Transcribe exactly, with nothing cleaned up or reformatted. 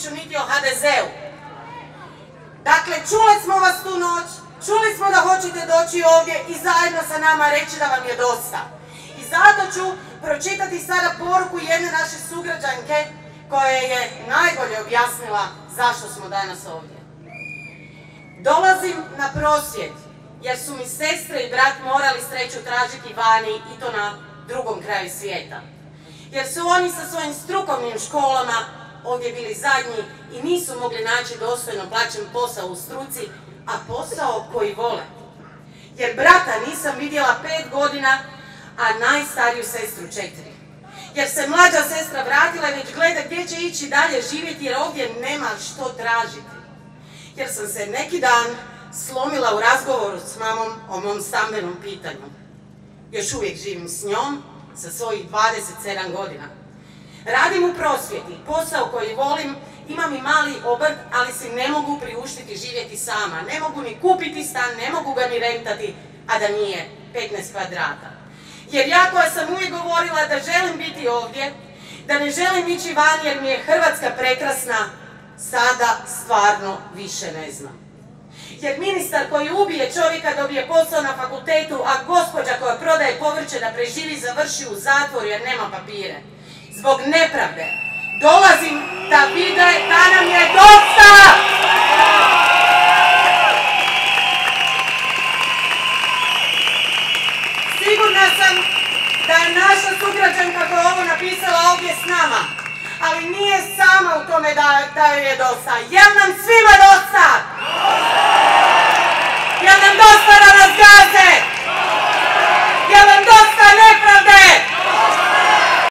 Vučiću, niti o ha de zeu. Dakle, čuli smo vas tu noć, čuli smo da hoćete doći ovdje i zajedno sa nama reći da vam je dosta. I zato ću pročitati sada poruku jedne naše sugrađanke koja je najbolje objasnila zašto smo danas ovdje. Dolazim na prosvjed jer su mi sestre i brat morali sreću tražiti vani i to na drugom kraju svijeta. Jer su oni sa svojim strukovnim školama ovdje bili zadnji i nisu mogli naći dostojno plaćen posao u struci, a posao koji vole. Jer brata nisam vidjela pet godina, a najstariju sestru četiri. Jer se mlađa sestra vratila i već gleda gdje će ići dalje živjeti jer ovdje nema što tražiti. Jer sam se neki dan slomila u razgovoru s mamom o mom stambenom pitanju. Još uvijek živim s njom sa svojih dvadeset sedam godina. Radim u prosvjeti, posao koji volim, imam i mali obrt, ali si ne mogu priuštiti živjeti sama. Ne mogu ni kupiti stan, ne mogu ga ni rentati, a da nije petnaest kvadrata. Jer ja koja sam uvijek govorila da želim biti ovdje, da ne želim ići van jer mi je Hrvatska prekrasna, sada stvarno više ne znam. Jer ministar koji ubije čovjeka dobije posao na fakultetu, a gospođa koja prodaje povrće da preživi završi u zatvoru jer nema papire. Zbog nepravde dolazim da vide da nam je dosta! Sigurna sam da je naša sugrađanka koja je ovo napisala ovdje s nama, ali nije sama u tome da joj je dosta. Jel nam svima dosta?